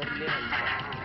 sufrimiento.